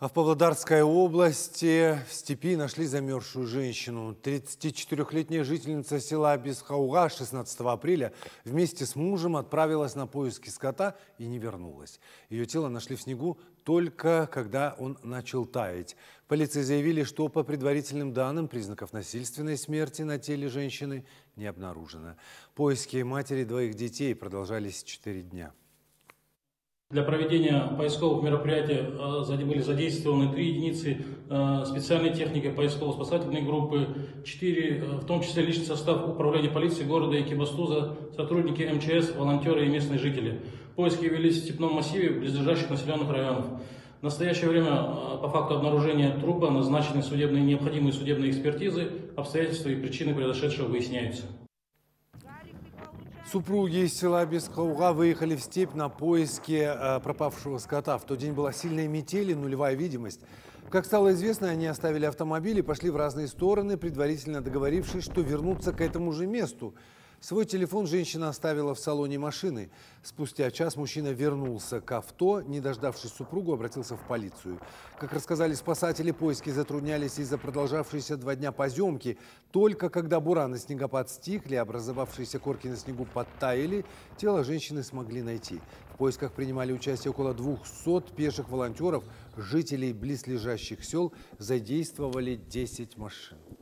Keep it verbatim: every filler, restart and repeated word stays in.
А в Павлодарской области в степи нашли замерзшую женщину. тридцатичетырёхлетняя жительница села Бескауга шестнадцатого апреля вместе с мужем отправилась на поиски скота и не вернулась. Ее тело нашли в снегу только когда он начал таять. Полиции заявили, что по предварительным данным признаков насильственной смерти на теле женщины не обнаружено. Поиски матери двоих детей продолжались четыре дня. Для проведения поисковых мероприятий были задействованы три единицы специальной техники поисково-спасательной группы, четыре, в том числе личный состав управления полиции города Екибастуза, сотрудники МЧС, волонтеры и местные жители. Поиски велись в степном массиве близлежащих населенных районов. В настоящее время по факту обнаружения трупа назначены судебные, необходимые судебные экспертизы, обстоятельства и причины произошедшего выясняются. Супруги из села Бескауга выехали в степь на поиски пропавшего скота. В тот день была сильная метель и нулевая видимость. Как стало известно, они оставили автомобиль и пошли в разные стороны, предварительно договорившись, что вернутся к этому же месту. Свой телефон женщина оставила в салоне машины. Спустя час мужчина вернулся к авто, не дождавшись супругу, обратился в полицию. Как рассказали спасатели, поиски затруднялись из-за продолжавшейся два дня поземки. Только когда буран и снегопад стихли, образовавшиеся корки на снегу подтаяли, тело женщины смогли найти. В поисках принимали участие около двухсот пеших волонтеров, жителей близлежащих сел, задействовали десять машин.